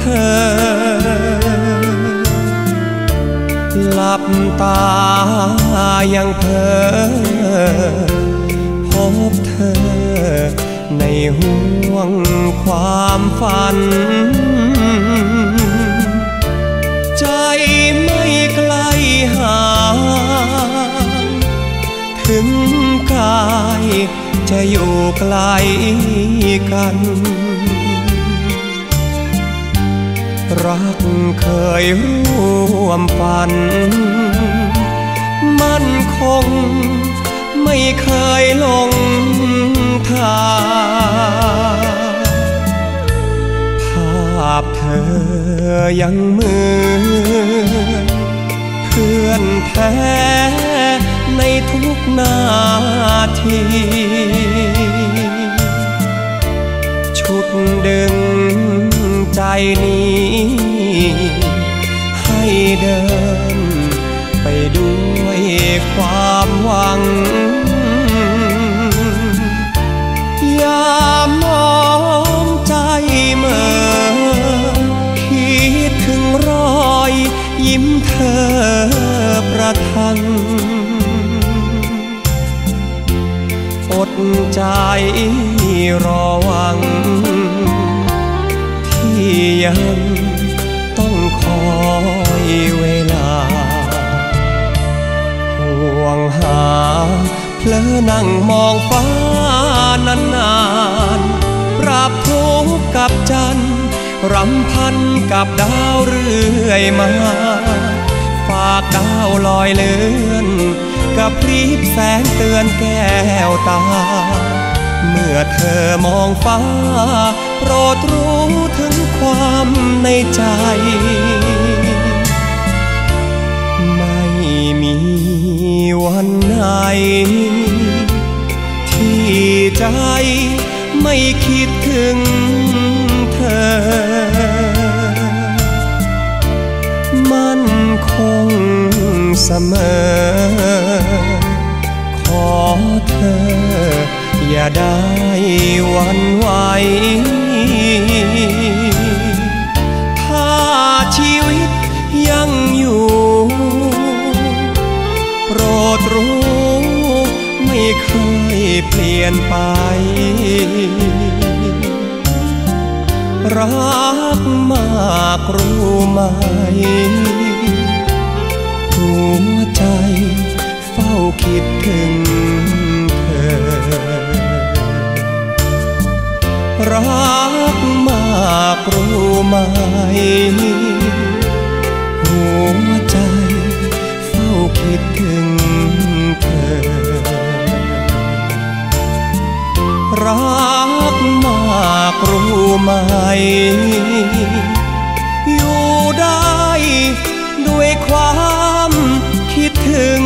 เธอหลับตายังเพ้อพบเธอในห่วงความฝันใจไม่ไกลห่างถึงกายจะอยู่ไกลกันรักเคยร่วมฝันมั่นคงไม่เคยหลงทางภาพเธอยังเหมือนเพื่อนแท้ในทุกนาทีชุดดึงใจนี้ให้เดินไปด้วยความหวังอย่ามองใจเมื่อคิดถึงรอยยิ้มเธอประทังอดใจรอหวังที่ยังต้องคอยเวลาห่วงหาเพลินนั่งมองฟ้านานๆปราบทุกข์กับจันทร์รำพันกับดาวเรื่อยมาฝากดาวลอยเลือนกับพริบแสงเตือนแก้วตาเมื่อเธอมองฟ้าโปรดรู้ถึงความในใจไม่มีวันไหนที่ใจไม่คิดถึงเธอมั่นคงเสมอขอเธออย่าได้หวั่นไหวถ้าชีวิตยังอยู่โปรดรู้ไม่เคยเปลี่ยนไปรักมากรู้ไหมหัวใจเฝ้าคิดถึงเธอรักมากรู้ไหมหัวใจเฝ้าคิดถึงเธอรักมากรู้ไหมอยู่ได้ด้วยความคิดถึง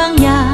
บางอย่าง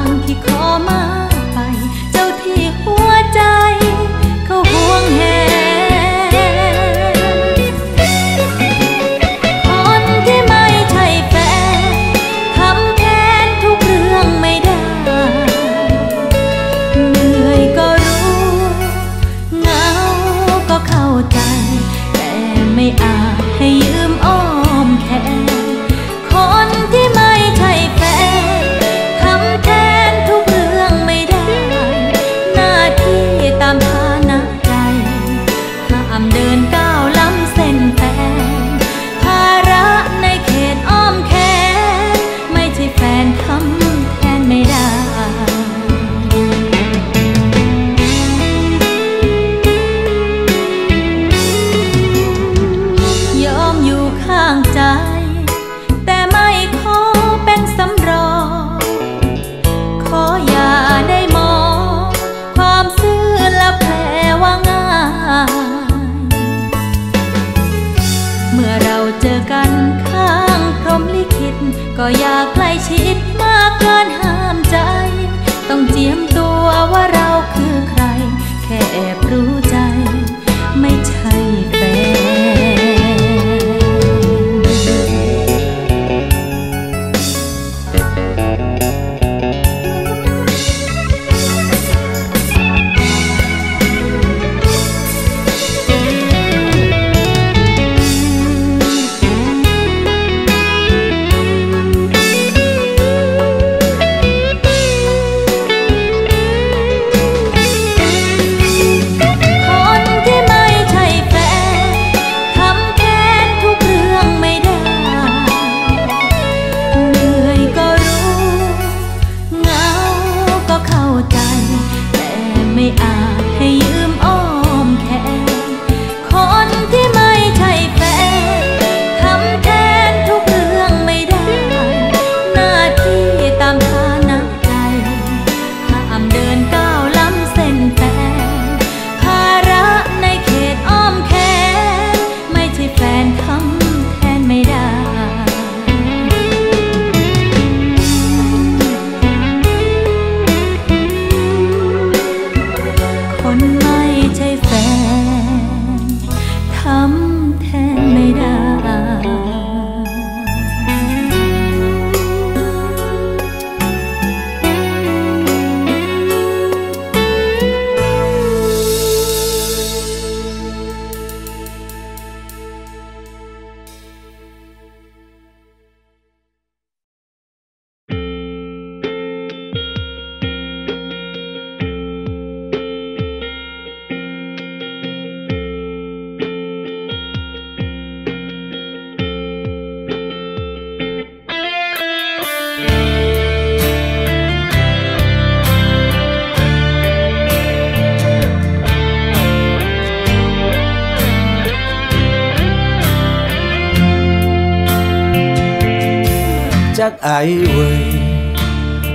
จักไอ้เว้ย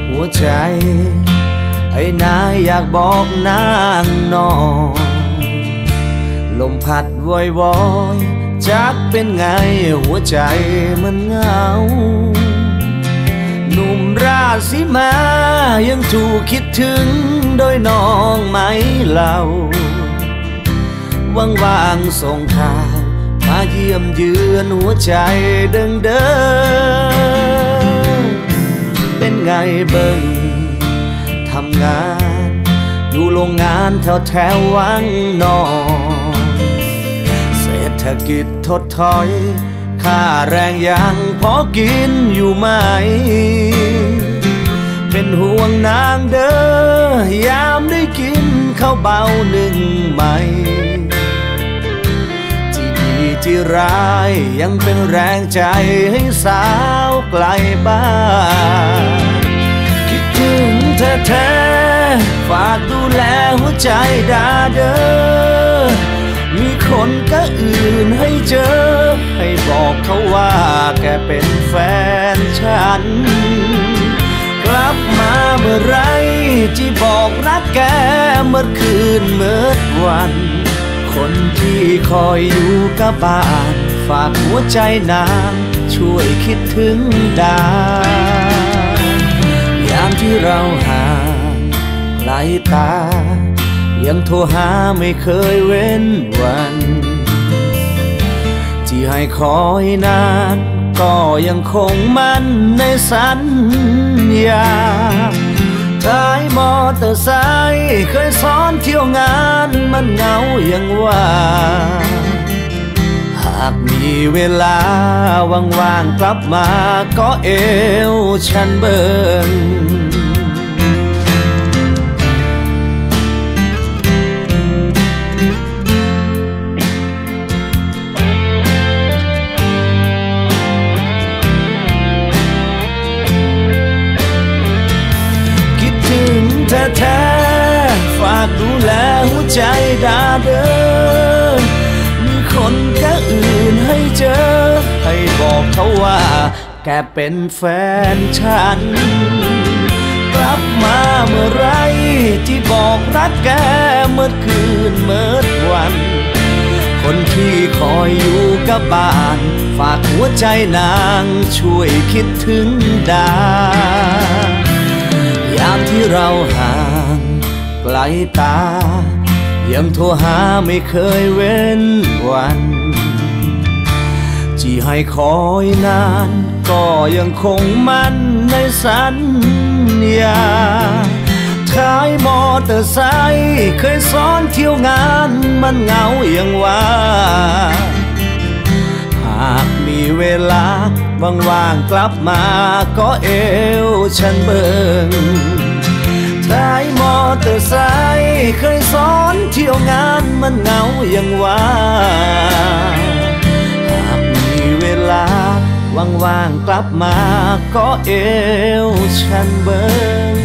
หัวใจไอ้นายอยากบอกนางนอนลมพัดวอยวอยจักเป็นไงหัวใจมันเหงาหนุ่มราศีมายังถูกคิดถึงโดยน้องไหมเล่าว่างๆส่งข่าวมาเยี่ยมเยือนหัวใจเดิงเดิงเป็นไงเบิ่งทำงานอยู่โรงงานแถวแถววังนอนเศรษฐกิจถดถอยค่าแรงยังพอกินอยู่ไหมเป็นห่วงนางเด้อยามได้กินข้าวเบาหนึ่งไหมที่ดีที่ร้ายยังเป็นแรงใจให้สาวไกลบ้านคิดถึงเธอแท้ฝากดูแลหัวใจดาเด้อมีคนก็อื่นให้เจอให้บอกเขาว่าแกเป็นแฟนฉันกลับมาเมื่อไรที่บอกรักแกเมื่อคืนเมื่อวันคนที่คอยอยู่กับบ้านฝากหัวใจนางช่วยคิดถึงดายามที่เราห่างไกลตายังโทรหาไม่เคยเว้นวันที่ให้คอยนานก็ยังคงมั่นในสัญญาท้ายมอเตอร์ไซค์เคยซ้อนเที่ยวงานมันเหงายังว่าหากมีเวลาว่างๆกลับมาก็เอวฉันเบิ่งแท้ฝากดูแลหัวใจดาเด้อมีคนก็อื่นให้เจอให้บอกเขาว่าแกเป็นแฟนฉันกลับมาเมื่อไรที่บอกรักแกเมื่อคืนเมื่อวันคนที่คอยอยู่กับบ้านฝากหัวใจนางช่วยคิดถึงดายามที่เราห่างไกลตายังโทรหาไม่เคยเว้นวันที่ให้คอยนานก็ยังคงมั่นในสัญญาท้ายมอเตอร์ไซค์เคยซ้อนเที่ยวงานมันเหงาอย่างว่าหากมีเวลาว่างๆกลับมาก็เอวฉันเบิ่งท้ายมอเตอร์ไซค์เคยซ้อนเที่ยวงานมันเหงาอย่างว่าหากมีเวลาว่างๆกลับมาก็เอวฉันเบิ่ง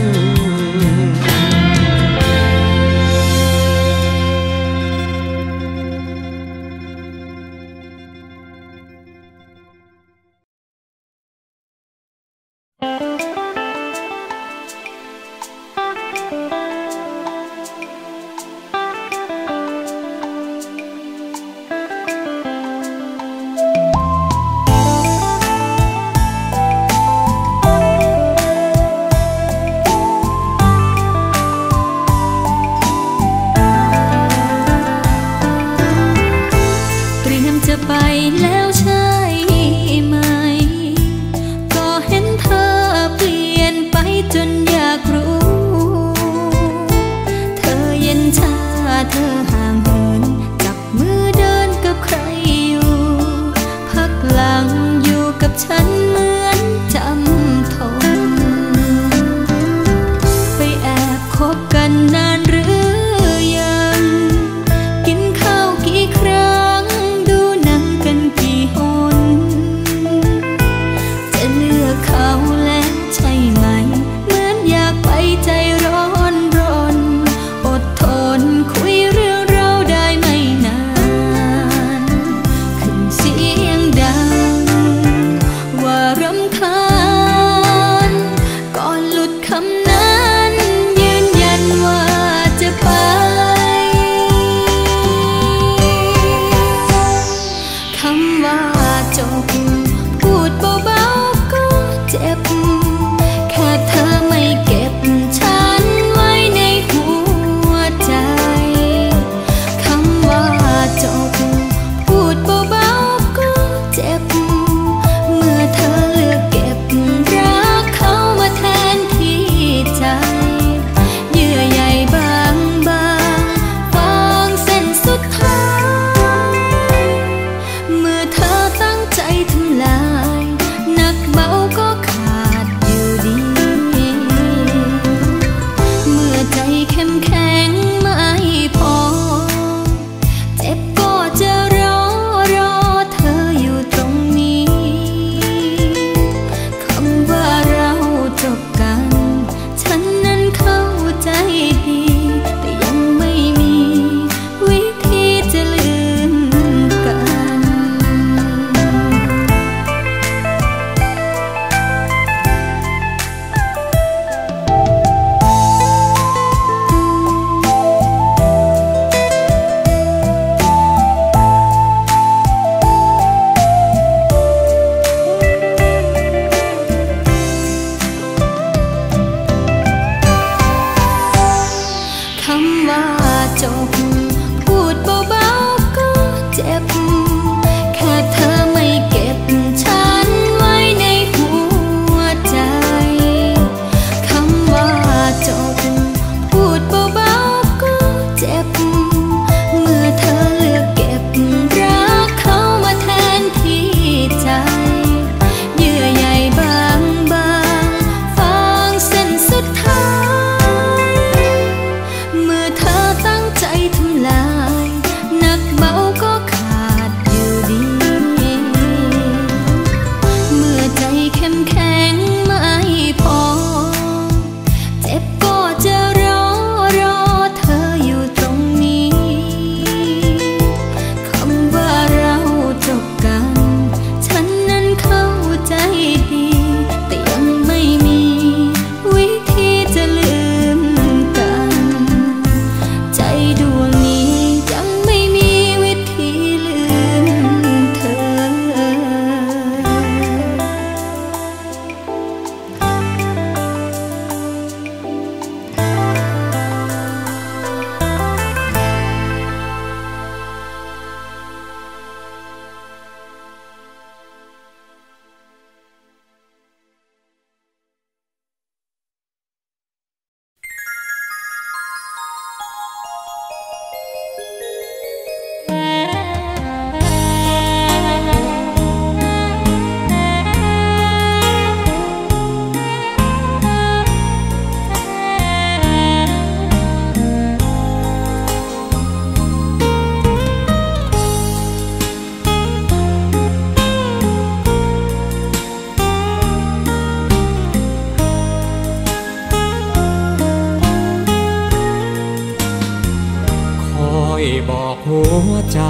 หัวใจ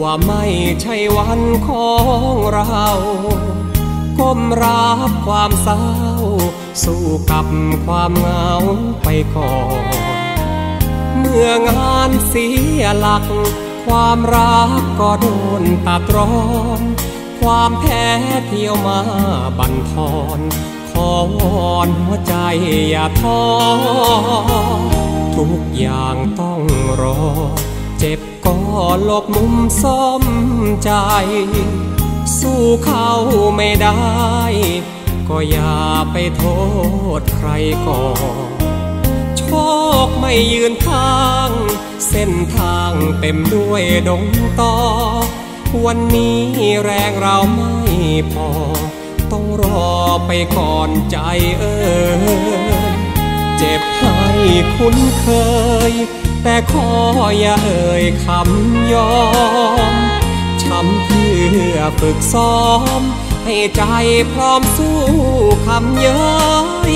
ว่าไม่ใช่วันของเราก้มรับความเศร้าสู้กับความเหงาไปก่อนเมื่องานเสียหลักความรักก็โดนตัดรอนความแพ้เที่ยวมาบั่นทอนขอวอนหัวใจอย่าท้อทุกอย่างต้องรอเจ็บก็หลบมุมซ่อมใจสู้เขาไม่ได้ก็อย่าไปโทษใครก่อนโชคไม่ยืนข้างเส้นทางเต็มด้วยดงตอวันนี้แรงเราไม่พอต้องรอไปก่อนใจเจ็บให้คุ้นเคยแต่ขออย่าเอ่ยคำยอมช้ำเพื่อฝึกซ้อมให้ใจพร้อมสู้คำเย้ย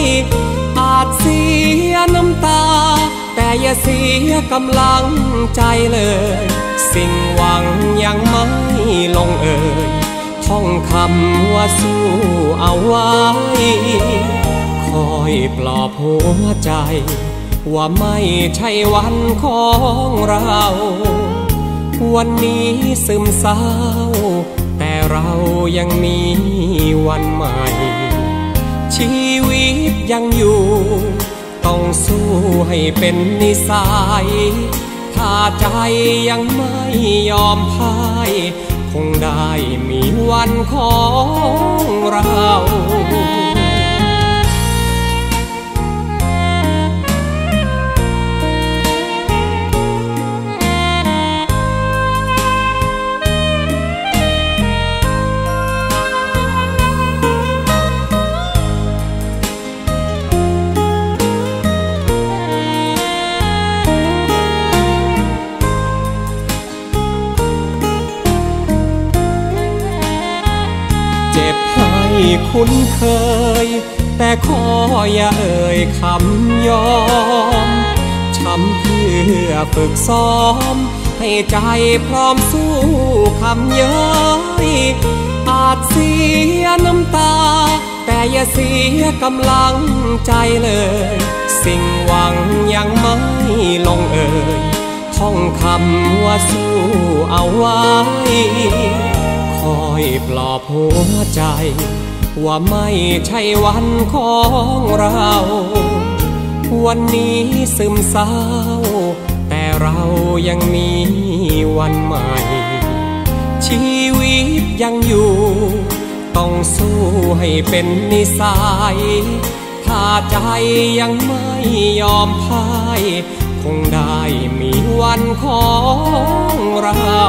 อาจเสียน้ำตาแต่อย่าเสียกำลังใจเลยสิ่งหวังยังไม่ลงเอ่ยท่องคำว่าสู้เอาไว้คอยปลอบหัวใจว่าไม่ใช่วันของเราวันนี้ซึมเศร้าแต่เรายังมีวันใหม่ชีวิตยังอยู่ต้องสู้ให้เป็นนิสัยถ้าใจยังไม่ยอมพ่ายคงได้มีวันของเราคุ้นเคยแต่ขออย่าเอ่ยคำยอมช้ำเพื่อฝึกซ้อมให้ใจพร้อมสู้คำเย้ยอาจเสียน้ำตาแต่อย่าเสียกำลังใจเลยสิ่งหวังยังไม่ลงเอ่ยท่องคำว่าสู้เอาไว้คอยปลอบหัวใจว่าไม่ใช่วันของเราวันนี้ซึมเศร้าแต่เรายังมีวันใหม่ชีวิตยังอยู่ต้องสู้ให้เป็นนิสัยถ้าใจยังไม่ยอมพ่ายคงได้มีวันของเรา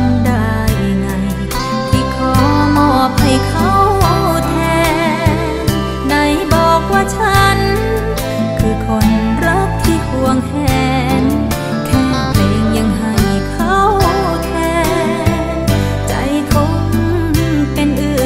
ำได้ไงที่ขอมอบให้เขาแทนไหนบอกว่าฉันคือคนรักที่ห่วงแหนแค่เพลงยังให้เขาแทนใจคงเป็นอื่น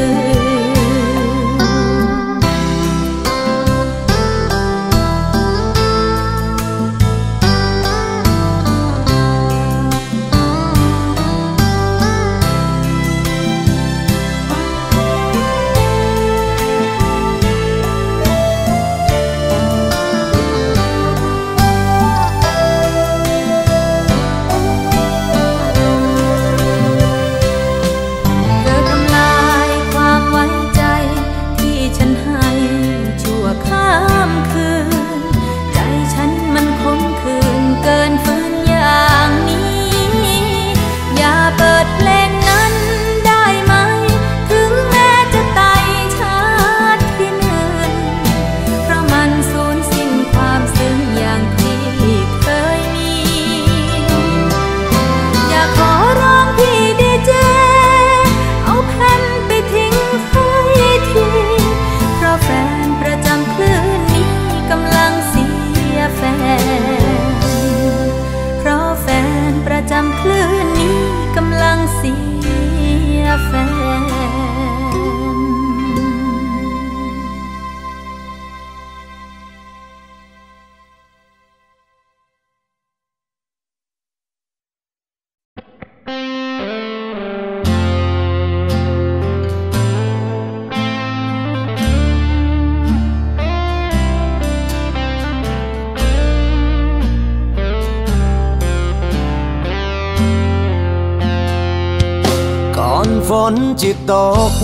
ฝนจิตตก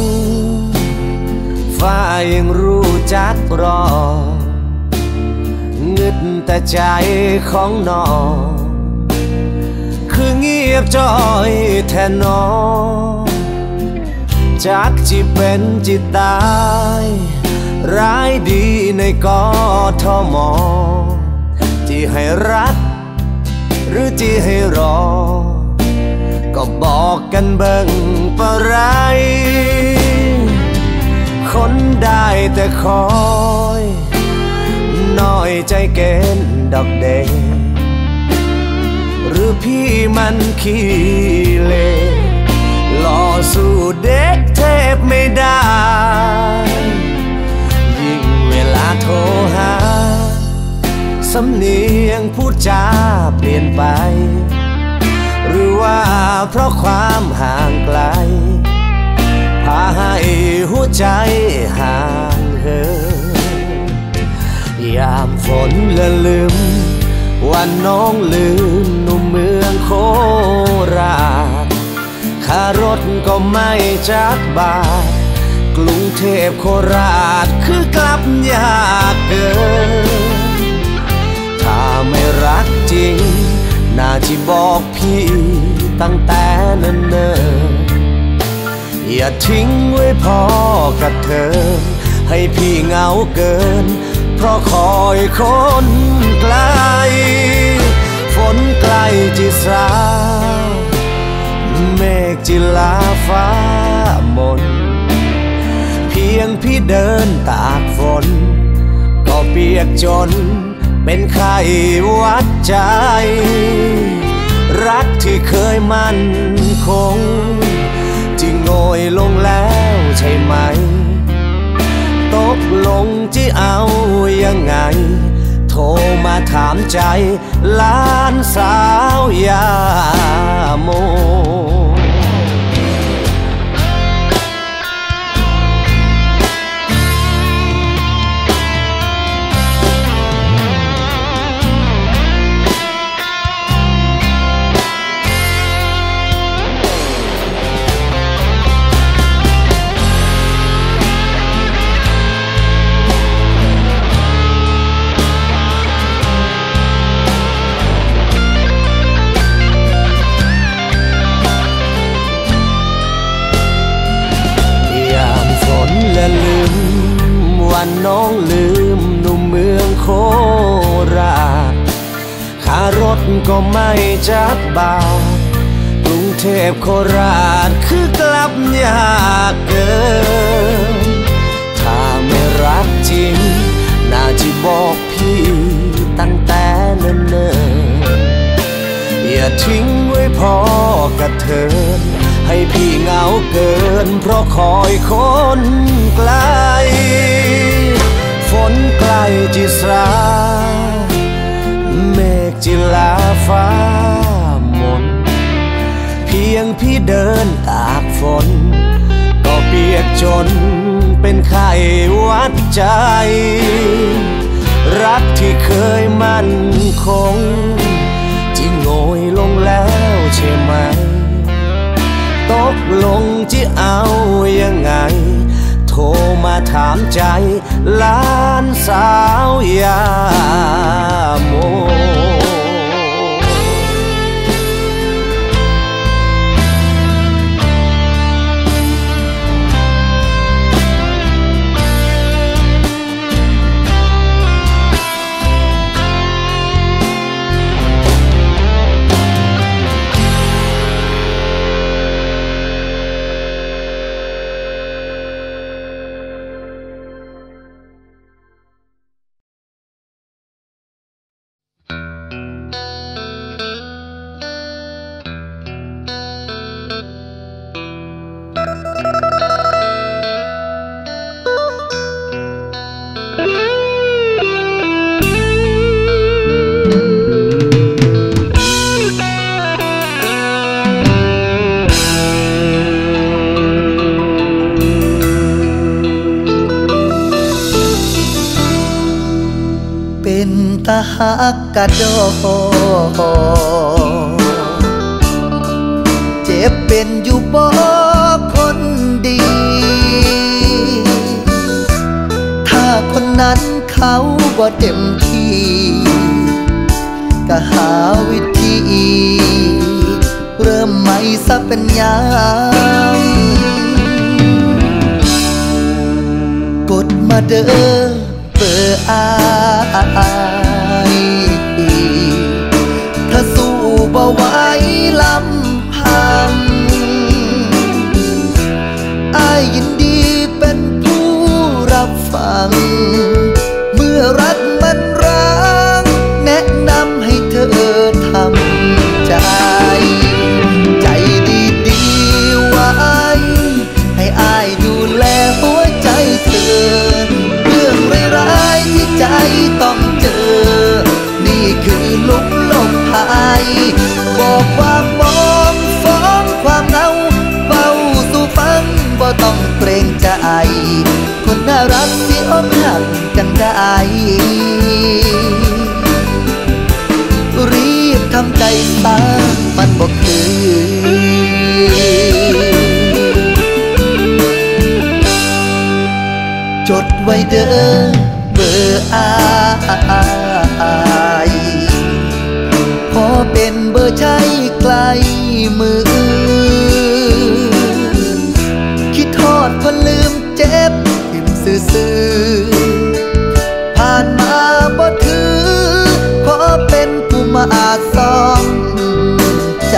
ฟ้ายังรู้จักรอนึกแต่ใจของน้องคือเงียบจ้อยแทนน้องจักจิเป็นจิตตายร้ายดีในกทมที่ให้รักหรือที่ให้รอก็บอกกันเบิ่งปะไรคนได้แต่คอยน้อยใจเกินดอกเดงหรือพี่มันขี้เลหล่อสู้เด็กเทพไม่ได้ยิ่งเวลาโทรหาสำเนียงพูดจาเปลี่ยนไปหรือว่าเพราะความห่างไกลพาให้หัวใจห่างเหินยามฝนละลืมวันน้องลืมหนุ่มเมืองโคราชค่ารถก็ไม่จักบาทกรุงเทพโคราชคือกลับยากเกินถ้าไม่รักจริงน่าจะบอกพี่ตั้งแต่เนิ่นๆอย่าทิ้งไว้พอกับเธอให้พี่เหงาเกินเพราะคอยคนไกลฝนไกลจิสาเมฆจิลาฟ้ามนเพียงพี่เดินตากฝนก็เปียกจนเป็นไข้วัดใจรักที่เคยมั่นคงจึงโง่ลงแล้วใช่ไหมตกลงจะเอายังไงโทรมาถามใจล้านสาวยาโมลืมวันน้องลืมหนุ่มเมืองโคราชค่ารถก็ไม่จักบาทกรุงเ เทพโคราชคือกลับยากเกินถ้าไม่รักจริงน่าจะบอกพี่ตั้งแต่เนิ่นๆอย่าทิ้งไว้พอกระเทินให้พี่เหงาเกินเพราะคอยคนไกลฝนไกลจิสราเมฆจิลาฟ้ามนเพียงพี่เดินตากฝนก็เปียกจนเป็นไข้หวัดใจรักที่เคยมั่นคงที่โง่ลงแล้วใช่ไหมตกลงจะเอายังไงโทรมาถามใจล้านสาวยาโมหักกะดอกเจ็บเป็นอยู่บ่คนดีถ้าคนนั้นเขาบ่เต็มที่ก็หาวิธีเริ่มใหม่ซะเป็นยังกดมาเด้อเบอร์อาบ่ไหวลำพังอ้ายยินดีเป็นผู้รับฟังเมื่อรักมันร้างแนะนำให้เธอทำใจใจดีๆไว้ให้อ้ายดูแลหัวใจเธอเรื่องร้ายๆที่ใจต้องเจอนี่คือลุกลงหายบอกความมองฟ้องความเงาเฝ้าสู่ฟังบ่ต้องเกรงใจคนน่ารักที่อ้อมหักกันได้รีบทำใจซะมันบ่คือจดไว้เด้อเบอร์อายขอเป็นเบอร์ใช้ไกลมือคิดทอดก็ลืมเจ็บทิมซื่อๆผ่านมาบ่ถือขอเป็นผู้มาสองใจ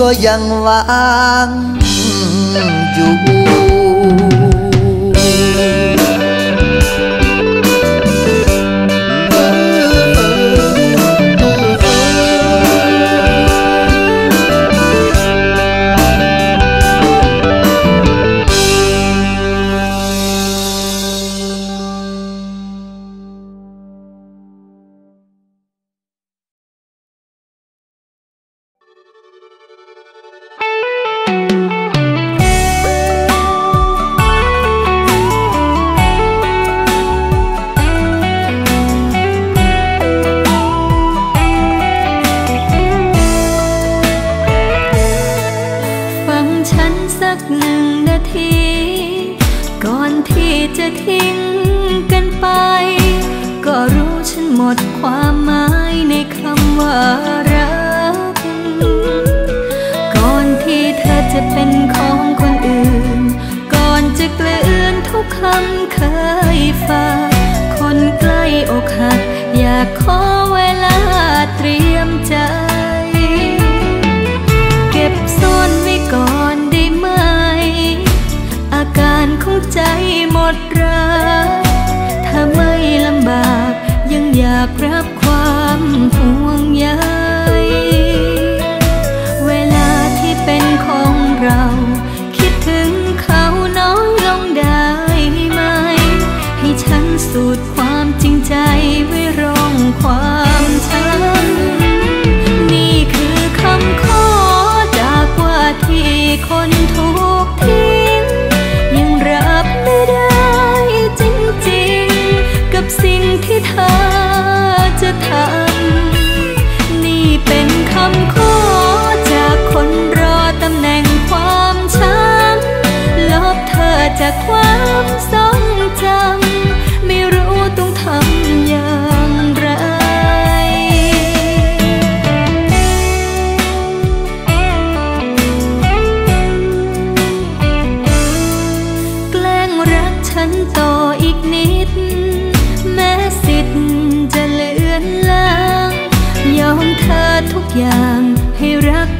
ก็ยังว่างอยู่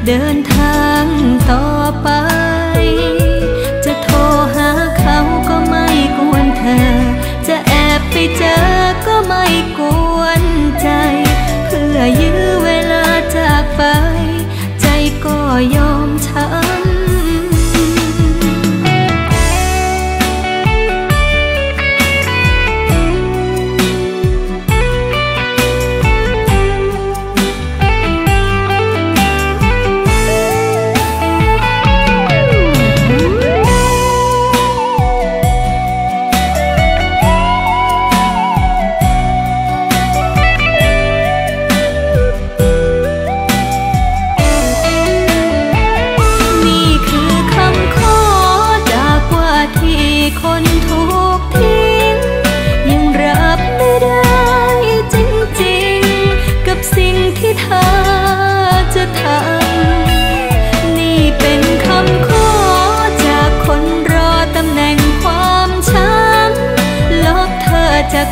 เดินทางต่อไปจะโทรหาเขาก็ไม่กวนเธอจะแอบไปเจอก็ไม่กวนใจเพื่อยื้อเวลาจากไปใจก็ยอมช้ำ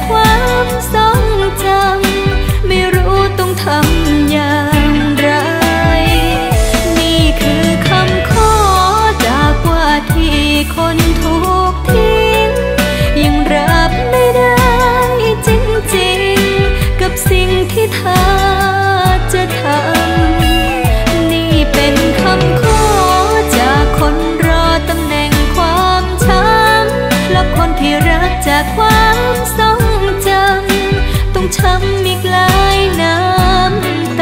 ความทรงจำไม่รู้ต้องทำอย่างไรนี่คือคำขอจากว่าที่คนถูกทิ้งยังรับไม่ได้จริงๆกับสิ่งที่เธอจะทำนี่เป็นคำขอจากคนรอตำแหน่งความช้ำและคนที่รักจากความทรงจำต้องช้ำอีกหลายน้ำตา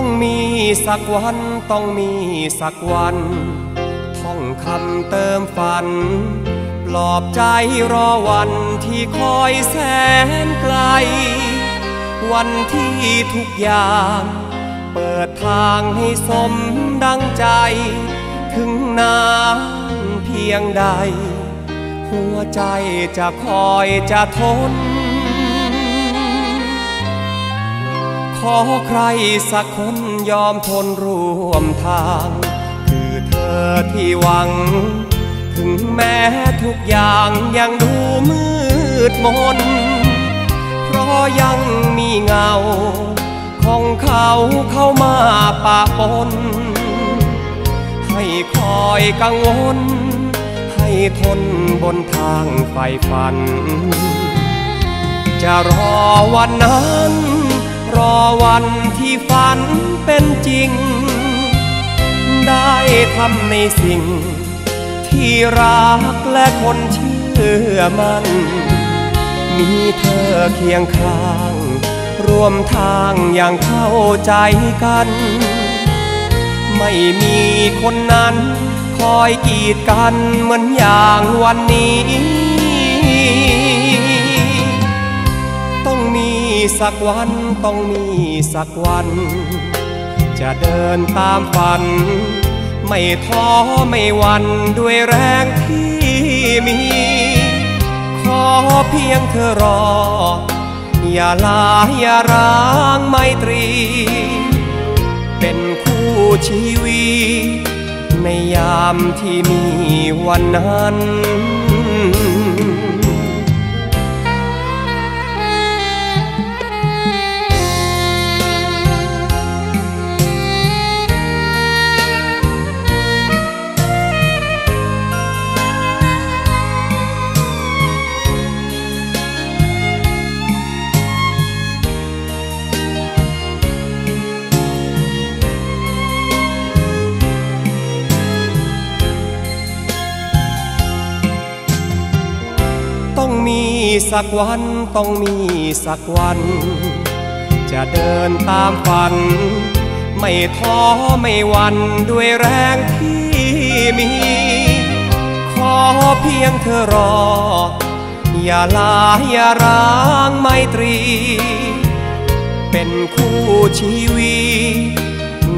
ต้องมีสักวันต้องมีสักวันท่องคำเติมฝันปลอบใจรอวันที่คอยแสนไกลวันที่ทุกอย่างเปิดทางให้สมดังใจถึงนานเพียงใดหัวใจจะคอยจะทนขอใครสักคนยอมทนร่วมทางคือเธอที่หวังถึงแม้ทุกอย่างยังดูมืดมนเพราะยังมีเงาของเขาเข้ามาปะปนให้คอยกังวลให้ทนบนทางไฟฝันจะรอวันนั้นรอวันที่ฝันเป็นจริงได้ทำในสิ่งที่รักและคนเชื่อมันมีเธอเคียงข้างร่วมทางอย่างเข้าใจกันไม่มีคนนั้นคอยกีดกันเหมือนอย่างวันนี้ต้องมีสักวันต้องมีสักวันจะเดินตามฝันไม่ท้อไม่หวั่นด้วยแรงที่มีขอเพียงเธอรออย่าลาอย่าร้างไมตรีเป็นคู่ชีวิตในยามที่มีวันนั้นสักวันต้องมีสักวันจะเดินตามฝันไม่ท้อไม่หวั่นด้วยแรงที่มีขอเพียงเธอรออย่าลาอย่าร้างไมตรีเป็นคู่ชีวิต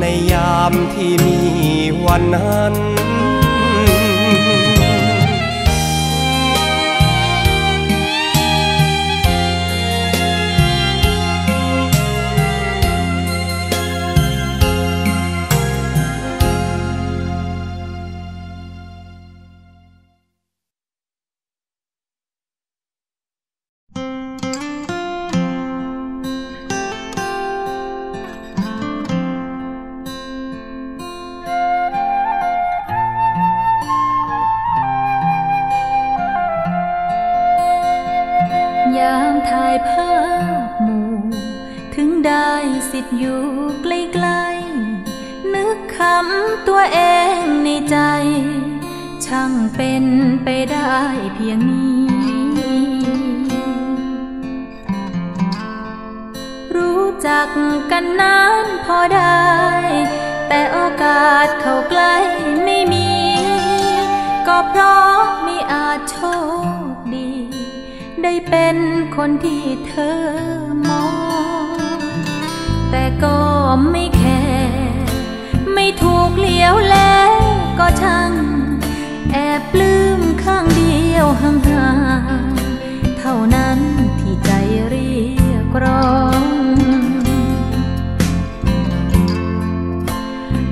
ในยามที่มีวันนั้นอยู่ใกล้ๆนึกคำตัวเองในใจช่างเป็นไปได้เพียงนี้รู้จักกันนานพอได้แต่โอกาสเข้าใกล้ไม่มีก็เพราะไม่อาจโชคดีได้เป็นคนที่เธอมองแต่ก็ไม่แคร์ไม่ถูกเลี้ยวแล้วก็ช่างแอบลืมข้างเดียวห่างๆเท่านั้นที่ใจเรียกร้อง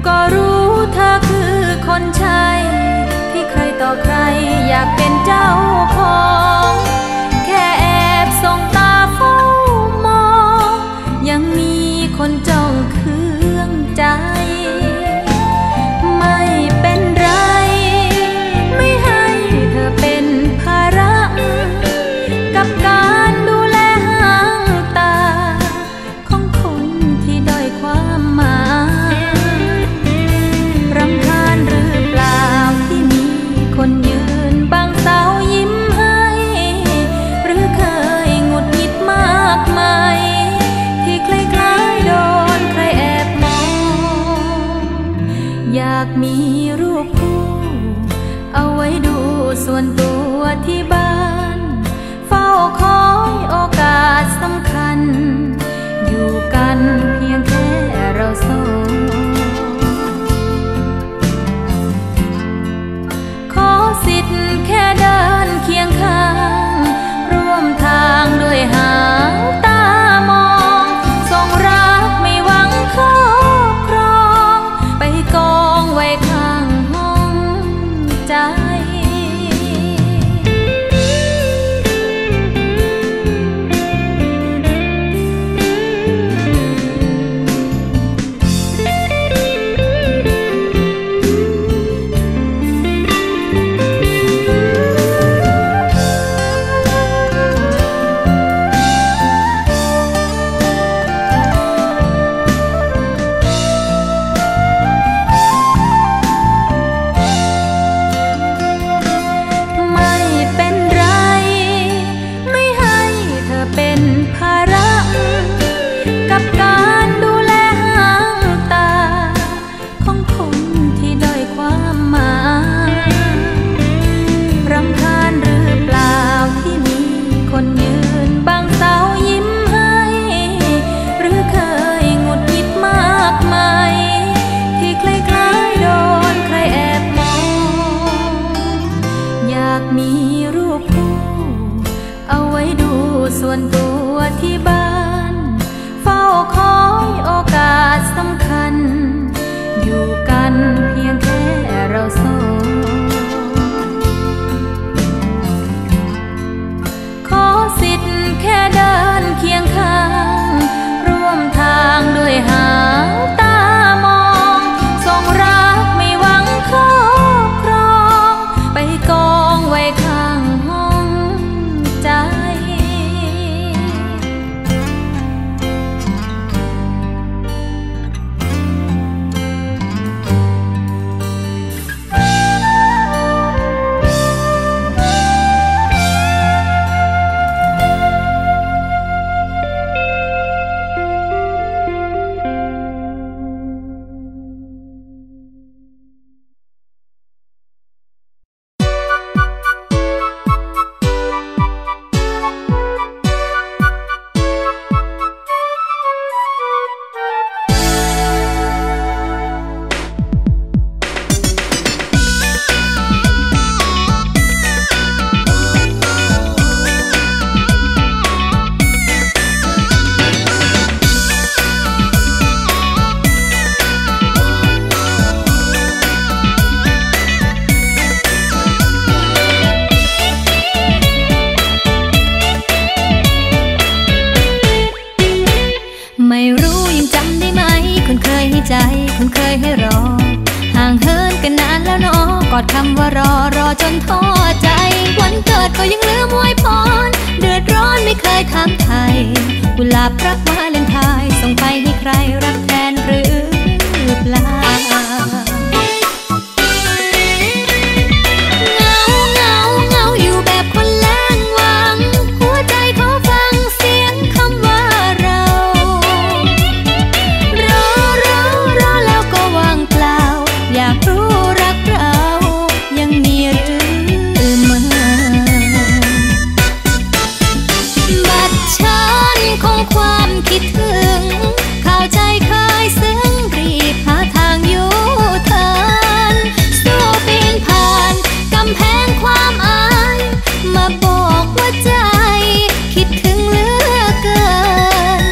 ก็รู้เธอคือคนใช่ที่ใครต่อใครอยากเป็นเจ้าของแค่แอบส่งตาเฝ้ามองยังมีคนจ้องเคืองใจไม่เป็นไรไม่ให้เธอเป็นภาระกับการดูแลห่างตาของคนที่ด้อยความหมายรำคาญหรือเปล่าที่มีคนยืนบังเสายิ้มให้ ากมีรูปคู่เอาไว้ดูส่วนตัวที่บ้านเฝ้าคอยโอกาสสำคัญอยู่กันเพียงแค่เราสองขอสิทธิ์แค่เดินเคียงข้างร่วมทางด้วยหางตามองส่งรักไม่หวังครอบครองไปกองไว้ข้างห้องใจมีรูปคู่เอาไว้ดูส่วนตัวที่บ้านเฝ้าคอยโอกาสสำคัญอยู่กันเพียงแค่เราสองขอสิทธิ์แค่เดินเคียงข้างร่วมทางด้วยหางตามองส่งรักไม่หวังครอบครองไปกองไว้ข้างห้องใจคุณเคยให้รอห่างเหินกันนานแล้วเนาะกอดคำว่ารอรอจนท้อใจวันเกิดก็ยังลืมอวยพรเดือดร้อนไม่เคยถามไทยกุหลาบรักวาเลนไทน์ส่งไปให้ใครรักแทนหรือเปล่าเงาเงาเงาอยู่แบบคนแรงหวังหัวใจขอฟังเสียงคำว่าเราความคิดถึงข่าวใจเคยซึ้งรีบหาทางยูเทิร์นสู้ปีนผ่านกำแพงความอายมาบอกว่าใจคิดถึงเหลือเกิน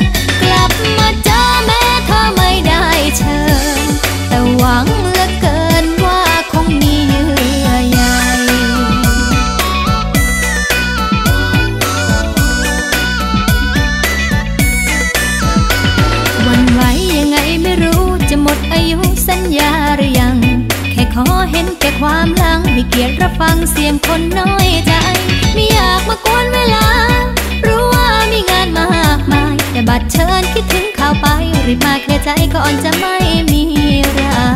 กลับมาเจอแม้เธอไม่ได้เชิญแต่หวังเหลือเกินว่าคงมีเยื่อใยหมดอายุสัญญาหรือยังแค่ขอเห็นแก่ความหลังให้เกียรติรับฟังเสียงคนน้อยใจไม่อยากมากวนเวลารู้ว่ามีงานมากมายแต่บัดเชิญคิดถึงข่าวไปรีบมาเคลียร์ใจก่อนจะไม่มีเรา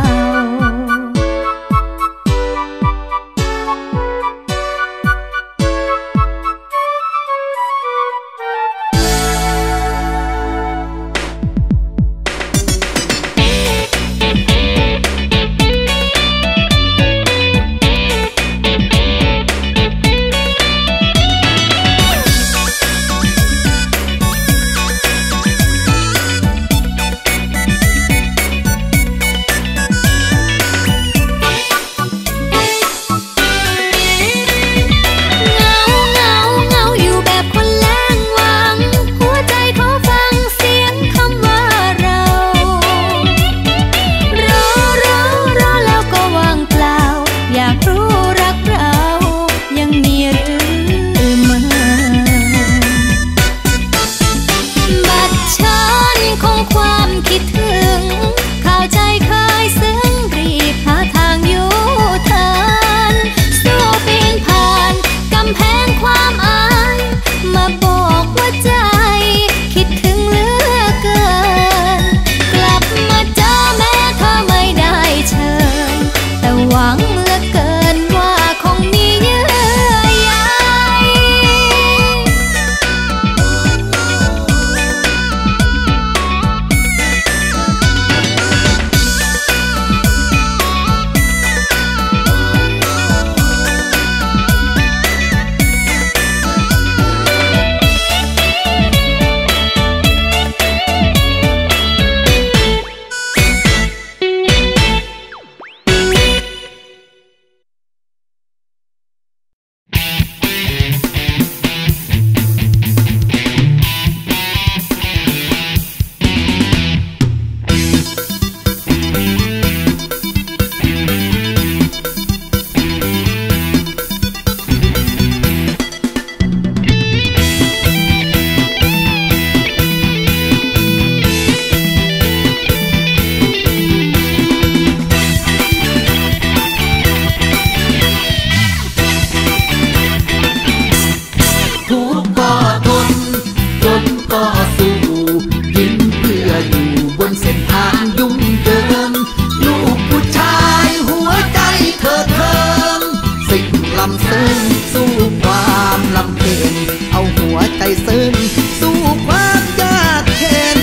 ใจซึ้งสู้ความยากเข็น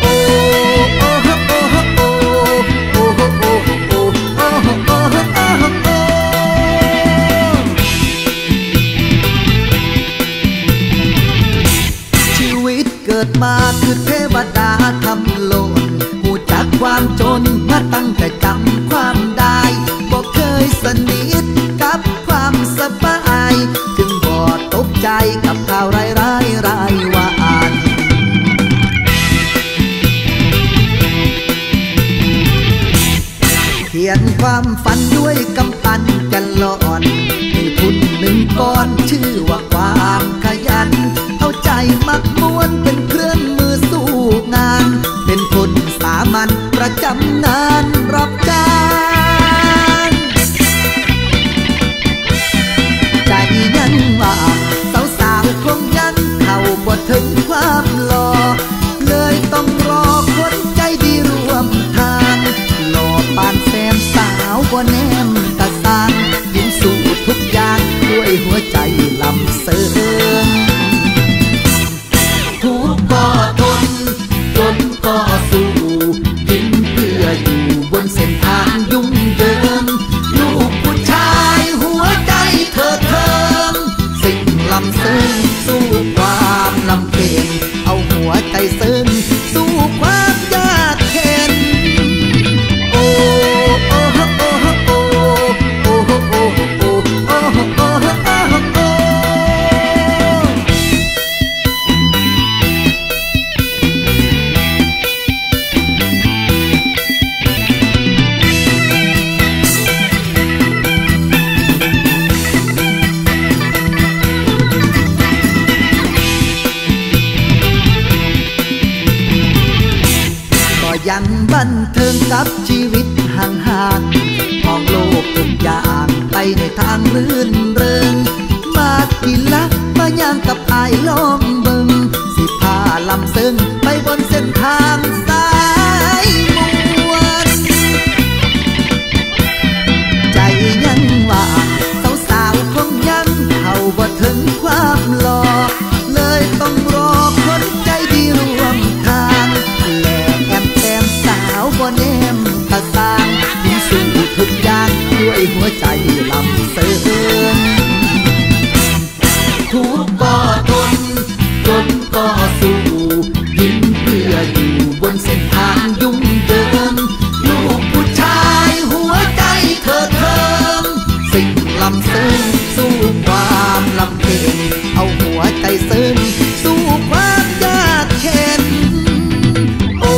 โอ้โอ้โอ้โอ้โอ้โอ้โอ้โอ้โอ้โอ้โอ้ชีวิตเกิดมาคือเทวดาทำหล่นกูจากความจนมาตั้งแต่จำความได้บ่เคยสนิทกับความสบายจึงบ่ตกใจกับข่าวร้ายว่าอ่านเขียนความฝันด้วยกำปั้นกันหลอนมีทุนหนึ่งก้อนชื่อว่าความขยันเอาใจมักม้วนเป็นเครื่องมือสู้งานเป็นคนสามัญประจำงานรับการใจยันว่าสาวคงยันเข้าบ่ถึงความหล่อเลยต้องรอคนใจดีร่วมทางหล่อปานแซมสาวบ่แนมตะสานยิ่งสู้ทุกอย่างด้วยหัวใจลำเสือทุกก็ทนจนก็สู้กินเพื่ออยู่บนเส้นทางยุ่งเหยิงลูกผู้ชายหัวใจเธอเทิงสิ่งลำซึ้งสู้ความลำเค็นเอาหัวใจซึ้งสู้ความยากเข็นโอ้โอ้โอ้โอ้โอ้โอ้โอ้โอ้โอ้โอ้โอ้ยังบันเทิงกับชีวิตห่างมองโลกทุกอย่างไปในทางรื่นเริงมากินละมาย่างกับอายล้อมบึงสิพาลำซึ้งไปบนเส้นทางสายมวนใจยังว่าสาวคงยังเข้าบ่ถึงความหล่อเลยต้องรอคนใจดีร่วมทางบ่แนมตะสานยิ่งสู้ทุกอย่างด้วยหัวใจลำเสือทุกก็ทนจนก็สู้ยิ่งเพื่ออยู่บนเส้นทางยุ่งเหยิงลูกผู้ชายหัวใจเธอเทิงสิ่งลำเสือสู้ความลำเค็นเอาหัวใจเสือสู้ความยากเข็นโอ้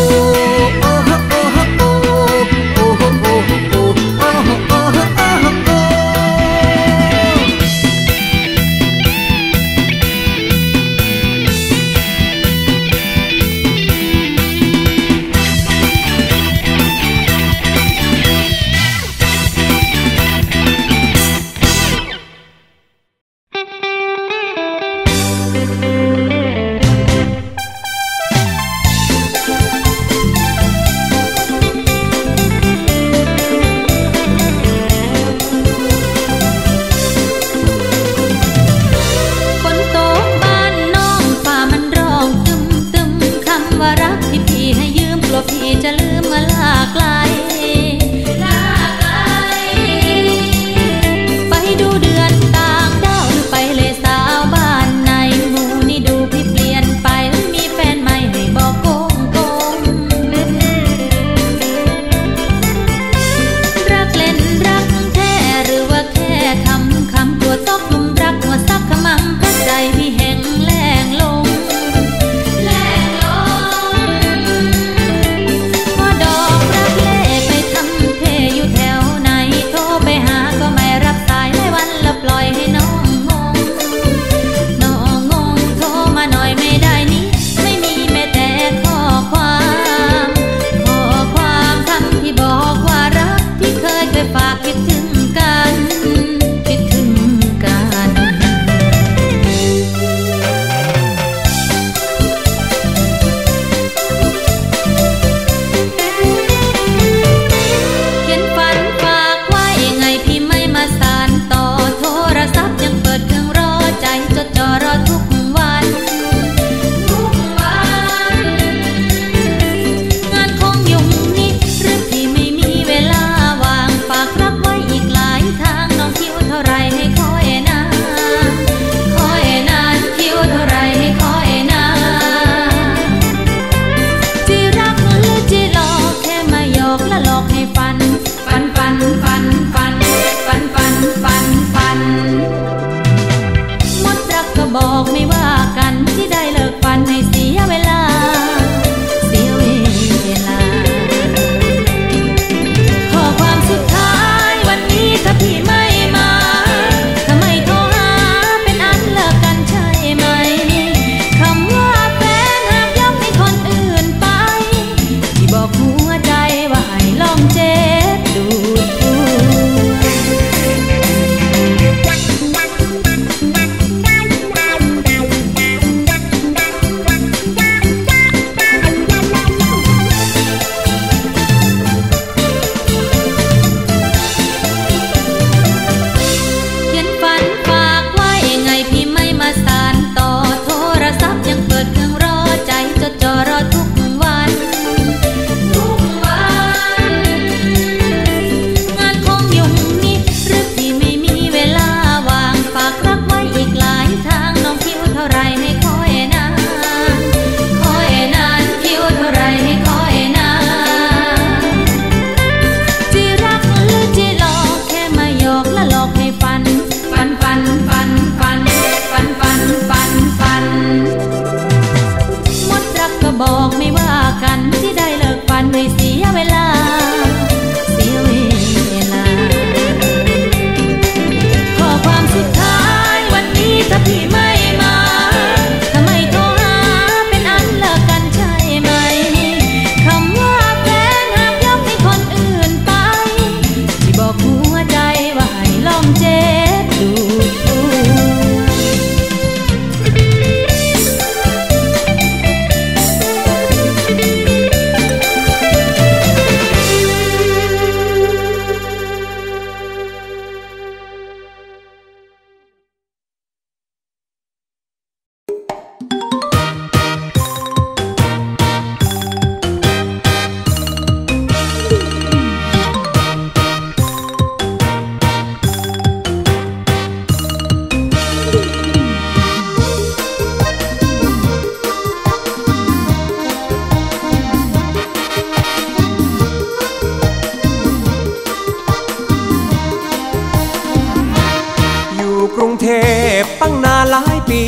ปี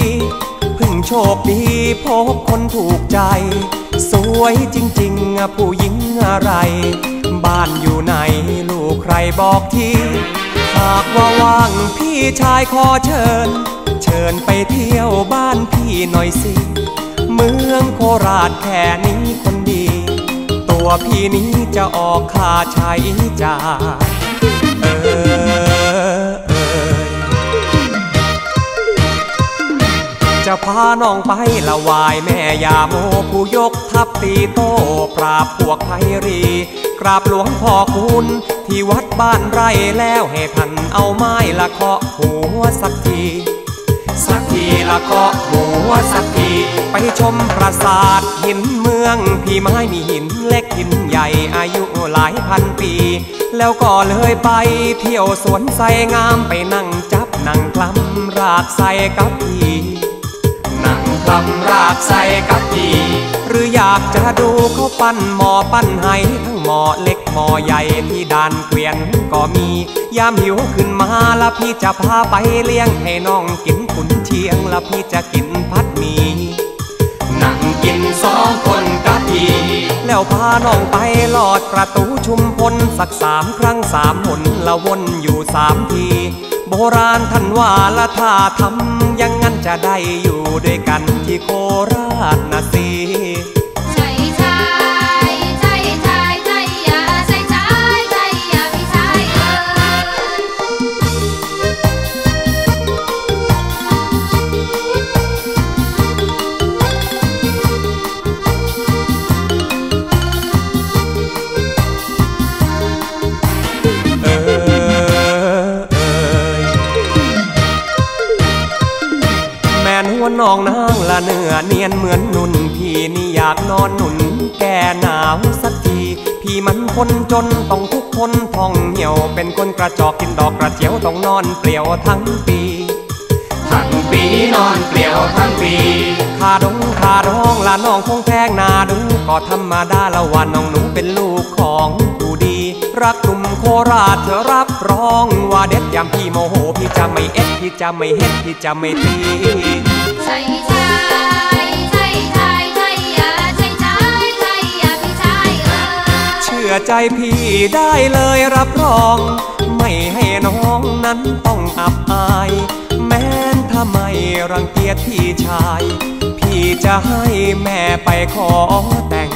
เพิ่งโชคดีพบคนถูกใจสวยจริงๆผู้หญิงอะไรบ้านอยู่ไหนลูกใครบอกทีหากว่าว่างพี่ชายขอเชิญเชิญไปเที่ยวบ้านพี่หน่อยสิเมืองโคราชแค่นี้คนดีตัวพี่นี้จะออกค่าใช้จ่ายจะพาน้องไปละวายแม่ยาโมผู้ยกทัพตีโต้ปราบพวกไพรีกราบหลวงพ่อคุณที่วัดบ้านไร่แล้วให้ท่านเอาไม้ละเคาะหัวสักทีสักทีละเคาะหัวสักทีไปชมปราสาทหินเมืองพี่ไม้มีหินเล็กหินใหญ่อายุหลายพันปีแล้วก็เลยไปเที่ยวสวนไสงามไปนั่งจับนั่งคลำรากไสกับพี่นั่งคลำรากไสกับพี่หรืออยากจะดูเขาปั้นหม้อปั้นไหทั้งหม้อเล็กหม้อใหญ่ที่ด่านเกวียนก็มียามหิวขึ้นมาละพี่จะพาไปเลี้ยงให้น้องกินขุนเชียงละพี่จะกินผัดหมี่นั่งกินสองคนกับพี่แล้วพาน้องไปลอดประตูชุมพลสัก3 ครั้ง 3 หนละวนอยู่3 ทีโบราณท่านว่าละถ้าทำอย่างนั้นจะได้อยู่ด้วยกันที่โคราชนะสิน้องนางละเนื้อเนียนเหมือนนุ่นพี่นี่อยากนอนหนุนแก่หนาวสักทีพี่มันคนจนต้องทุกคนท่องเหี่ยวเป็นคนกระจอกกินดอกกระเจียวต้องนอนเปลี่ยวทั้งปีทั้งปีนอนเปลี่ยวทั้งปีขาดงขาดห้องละน้องคงแพงนาดูก็ธรรมดาละวันน้องหนูเป็นลูกของผู้ดีรักหนุ่มโคราชเธอรับรองว่าเด็ดยามพี่โมโหพี่จะไม่เอ็ดพี่จะไม่เฮ็ดพี่จะไม่ตีใช่ใช่ใช่ใช่ใช่ใช่ใช่ใช่พี่ชายเชื่อใจพี่ได้เลยรับรองไม่ให้น้องนั้นต้องอับอายแม้นทำไมรังเกียจพี่ชายพี่จะให้แม่ไปขอแต่ง